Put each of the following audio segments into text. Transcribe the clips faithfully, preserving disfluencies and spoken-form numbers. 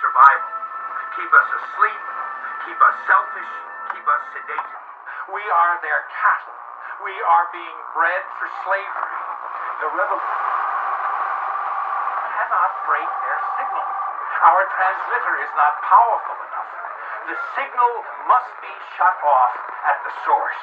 survival, keep us asleep, keep us selfish, keep us sedated. We are their cattle. We are being bred for slavery. The revolution cannot break their signal. Our transmitter is not powerful enough. The signal must be shut off at the source.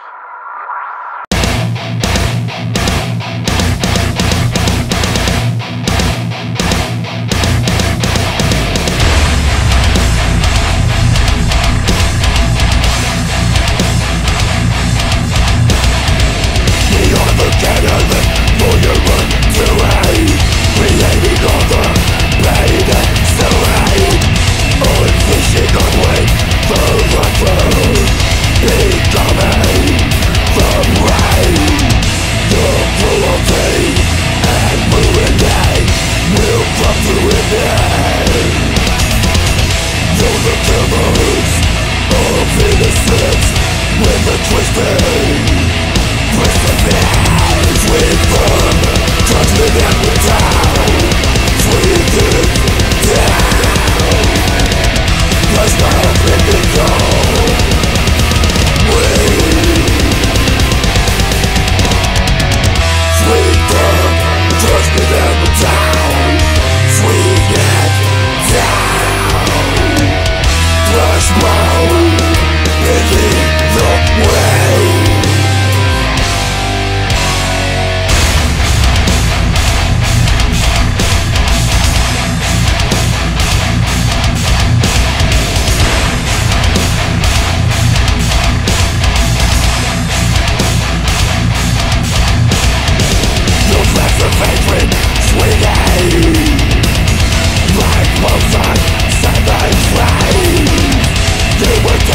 They were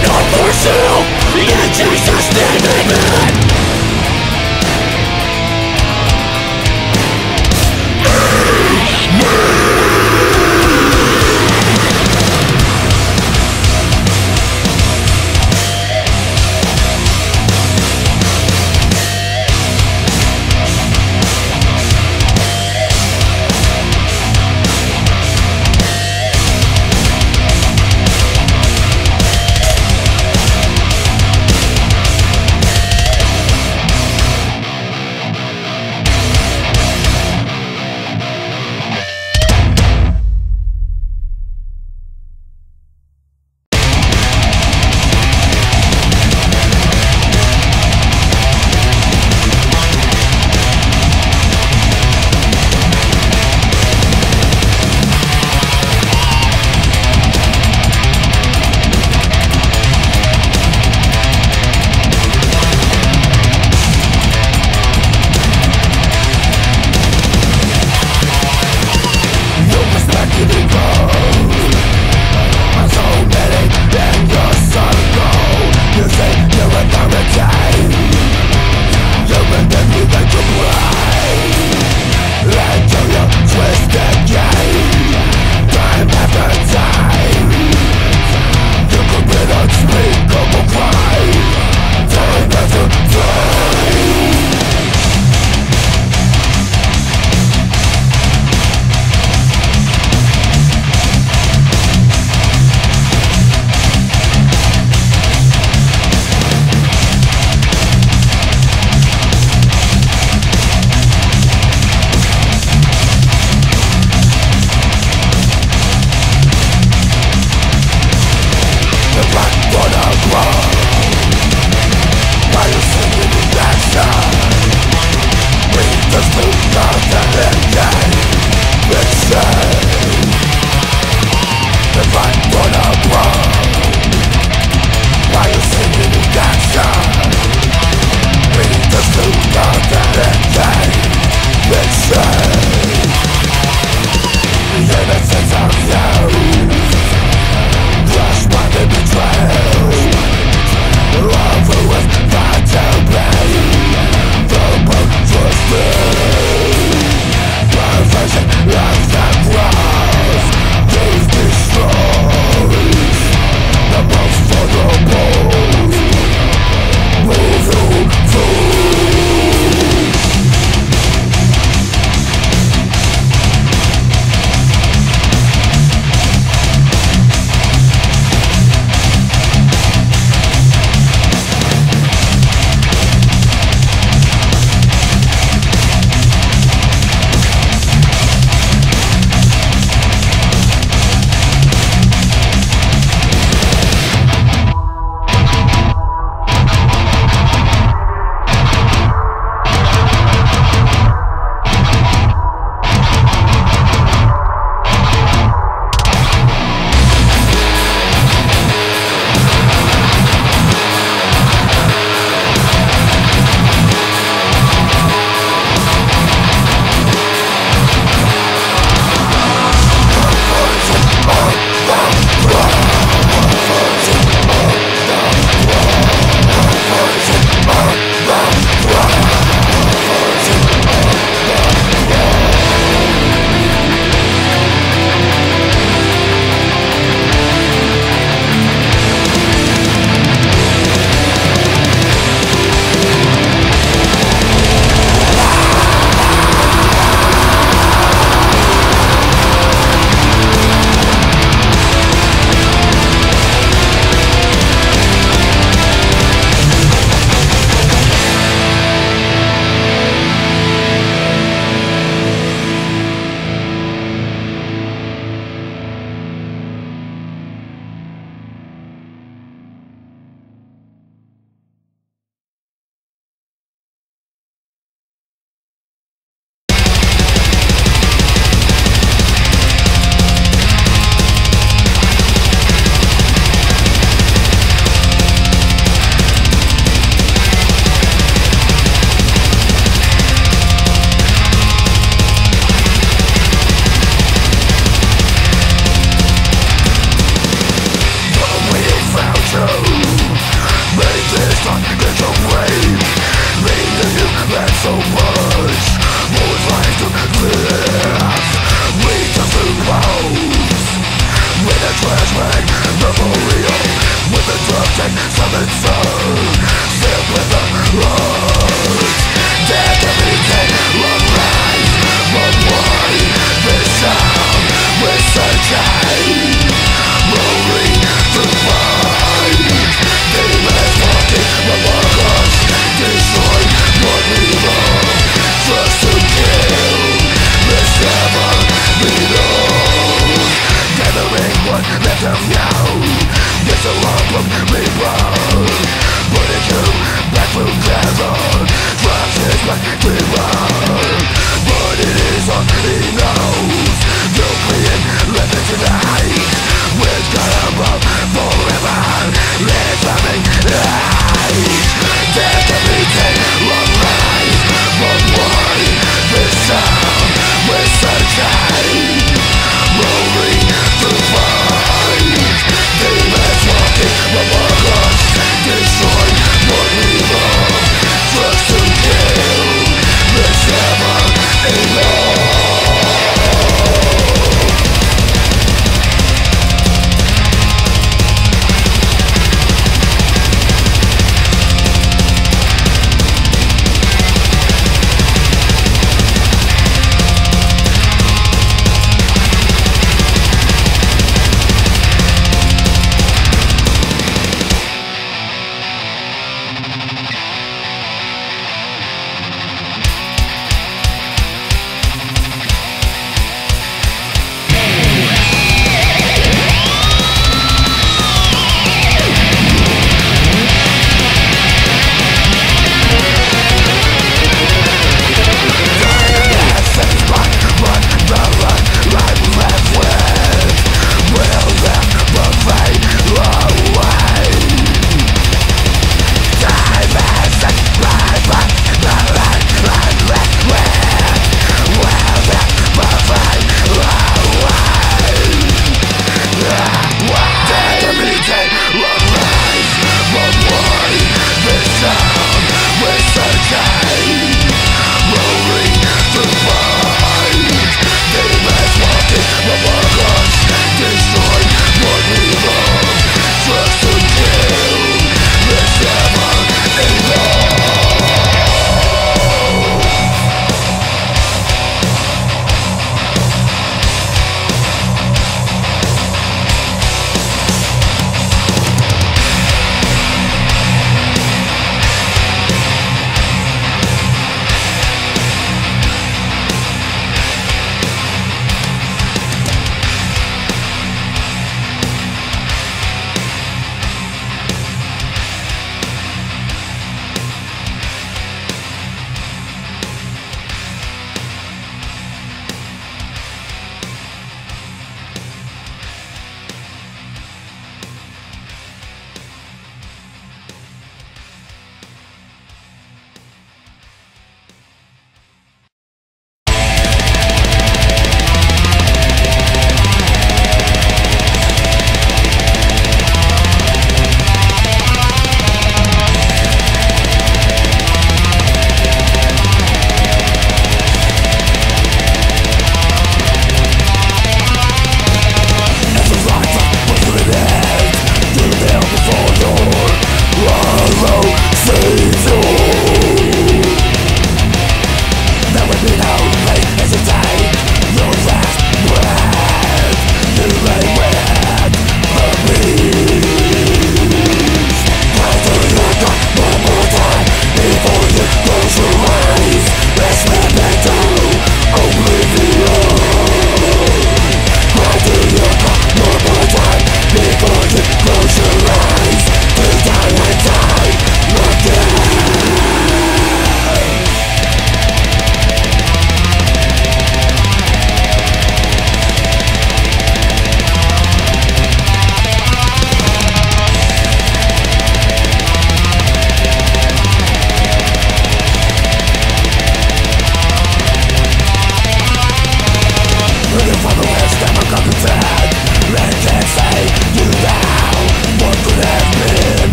not for sale. The edge is a standing man.